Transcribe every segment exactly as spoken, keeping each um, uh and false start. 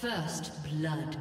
First blood.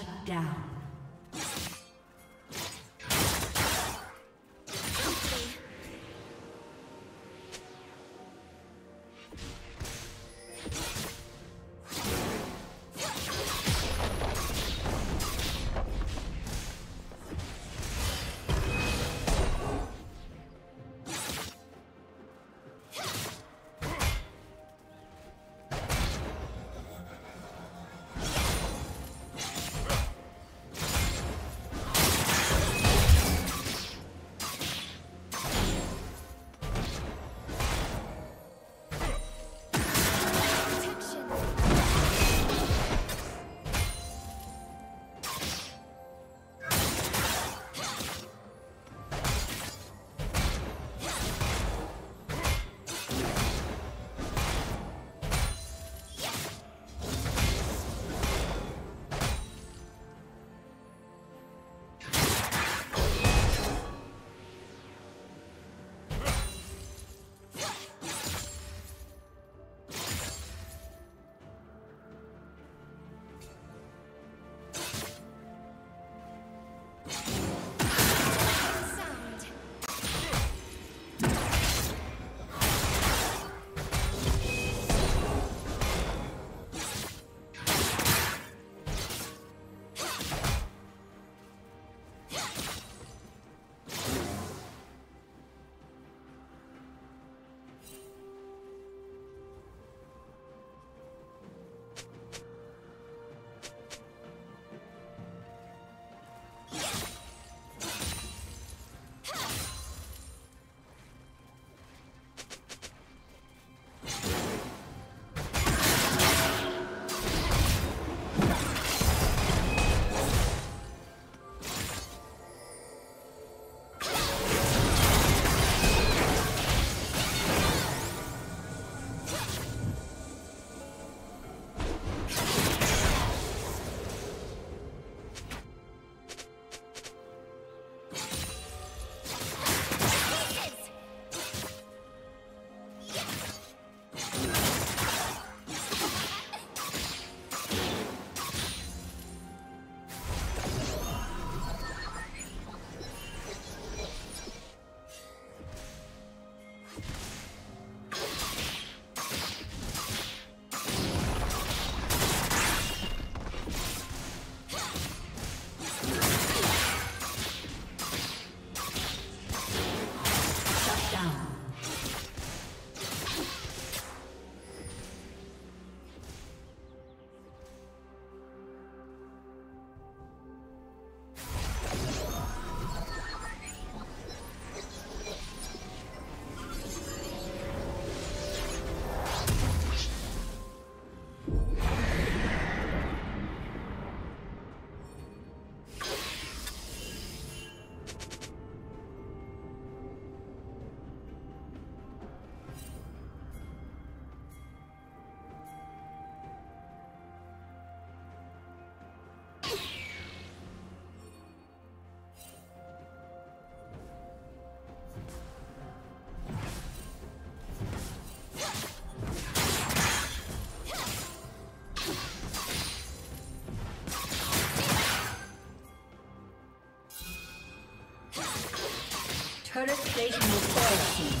Shut down. Current station will fall soon.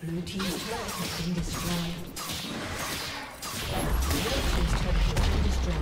Blue team's turret has been destroyed. Red team's turret has been destroyed.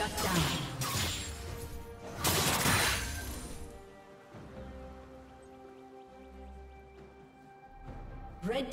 Shut down. Red